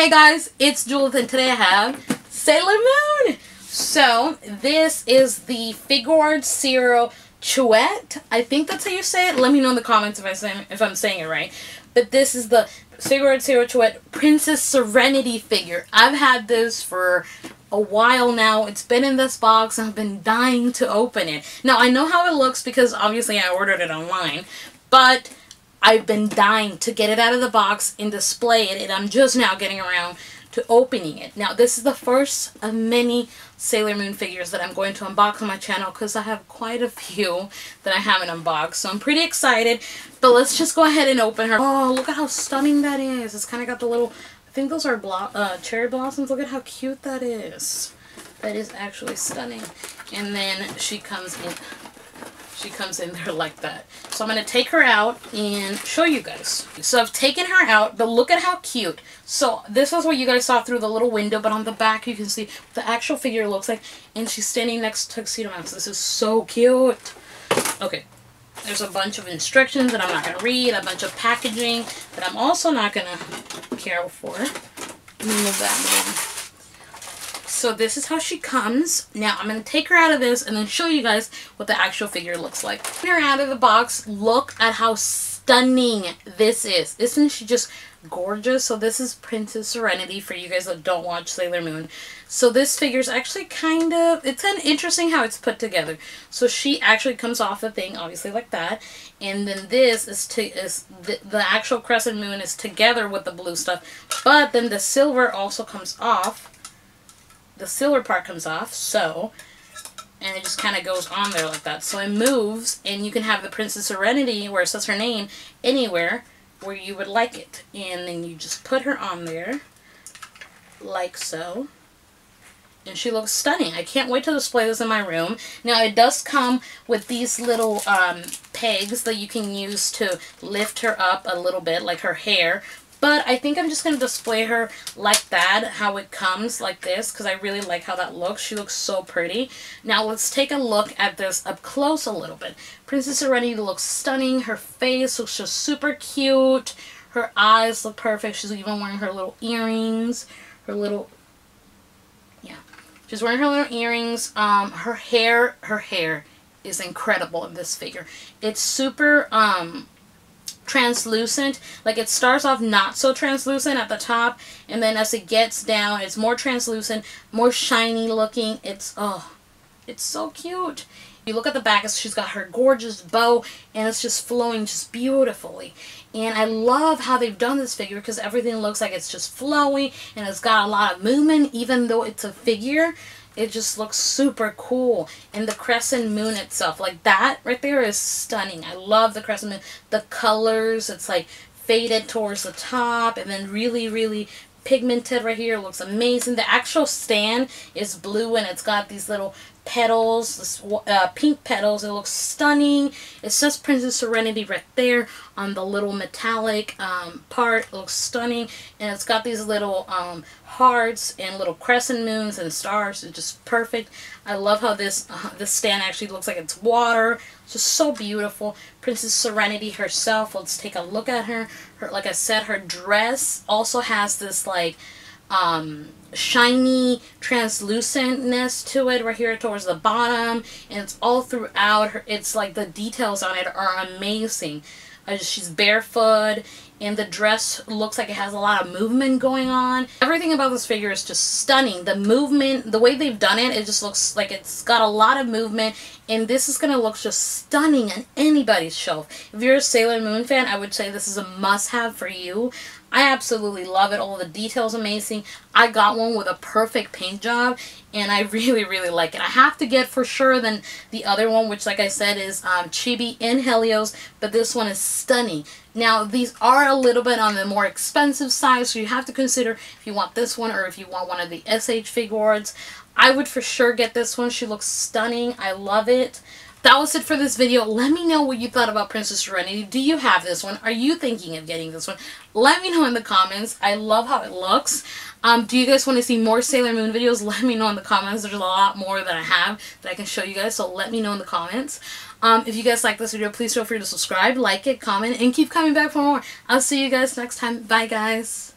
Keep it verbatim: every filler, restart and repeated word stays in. Hey guys, it's Julith and today I have Sailor Moon! So, this is the Figuarts Zero Chouette. I think that's how you say it. Let me know in the comments if, I say, if I'm saying it right. But this is the Figuarts Zero Chouette Princess Serenity figure. I've had this for a while now. It's been in this box and I've been dying to open it. Now, I know how it looks because obviously I ordered it online, but I've been dying to get it out of the box and display it, and I'm just now getting around to opening it. Now, this is the first of many Sailor Moon figures that I'm going to unbox on my channel because I have quite a few that I haven't unboxed, so I'm pretty excited. But let's just go ahead and open her. Oh, look at how stunning that is. It's kind of got the little, I think those are blo uh, cherry blossoms. Look at how cute that is. That is actually stunning. And then she comes in. She comes in there like that. So I'm going to take her out and show you guys. So I've taken her out, but look at how cute. So this is what you guys saw through the little window, but on the back you can see what the actual figure looks like. And she's standing next to Tuxedo Mask. This is so cute. Okay. There's a bunch of instructions that I'm not going to read. A bunch of packaging that I'm also not going to care for. Let me move that down. So this is how she comes. Now I'm going to take her out of this and then show you guys what the actual figure looks like. Get her out of the box. Look at how stunning this is. Isn't she just gorgeous? So this is Princess Serenity for you guys that don't watch Sailor Moon. So this figure is actually kind of, it's kind of interesting how it's put together. So she actually comes off the thing, obviously like that. And then this is, to, is the, the actual crescent moon is together with the blue stuff. But then the silver also comes off. The silver part comes off, so, and it just kind of goes on there like that. So it moves, and you can have the Princess Serenity, where it says her name, anywhere where you would like it. And then you just put her on there, like so. And she looks stunning. I can't wait to display this in my room. Now, it does come with these little um, pegs that you can use to lift her up a little bit, like her hair. But I think I'm just going to display her like that, how it comes, like this, because I really like how that looks. She looks so pretty. Now let's take a look at this up close a little bit. Princess Serenity looks stunning. Her face looks just super cute. Her eyes look perfect. She's even wearing her little earrings. Her little, yeah. She's wearing her little earrings. Um, her hair, her hair is incredible in this figure. It's super, um... translucent. Like, it starts off not so translucent at the top, and then as it gets down it's more translucent, more shiny looking. It's, oh, it's so cute. You look at the back, she's got her gorgeous bow and it's just flowing just beautifully. And I love how they've done this figure because everything looks like it's just flowy and it's got a lot of movement. Even though it's a figure, it just looks super cool. And the crescent moon itself, like that right there, is stunning. I love the crescent moon. The colors, it's like faded towards the top and then really, really pigmented right here. It looks amazing. The actual stand is blue and it's got these little petals, this, uh, pink petals. It looks stunning. It says Princess Serenity right there on the little metallic um, part. It looks stunning. And it's got these little um, hearts and little crescent moons and stars. It's just perfect. I love how this, uh, this stand actually looks like it's water. It's just so beautiful. Princess Serenity herself. Let's take a look at her. her like I said, her dress also has this like um shiny translucentness to it right here towards the bottom, and it's all throughout her. It's like the details on it are amazing. Uh, she's barefoot and the dress looks like it has a lot of movement going on. Everything about this figure is just stunning. The movement, the way they've done it, it just looks like it's got a lot of movement, and this is gonna look just stunning on anybody's shelf. If you're a Sailor Moon fan, I would say this is a must-have for you. I absolutely love it. All the details amazing. I got one with a perfect paint job and I really, really like it. I have to get for sure then the other one, which like I said is um, Chibi and Helios, but this one is stunning. Now these are a little bit on the more expensive side, so you have to consider if you want this one or if you want one of the S H Figuarts. I would for sure get this one. She looks stunning. I love it. That was it for this video. Let me know what you thought about Princess Serenity. Do you have this one? Are you thinking of getting this one? Let me know in the comments. I love how it looks. Um, do you guys want to see more Sailor Moon videos? Let me know in the comments. There's a lot more that I have that I can show you guys, so let me know in the comments. Um, if you guys like this video, please feel free to subscribe, like it, comment, and keep coming back for more. I'll see you guys next time. Bye, guys.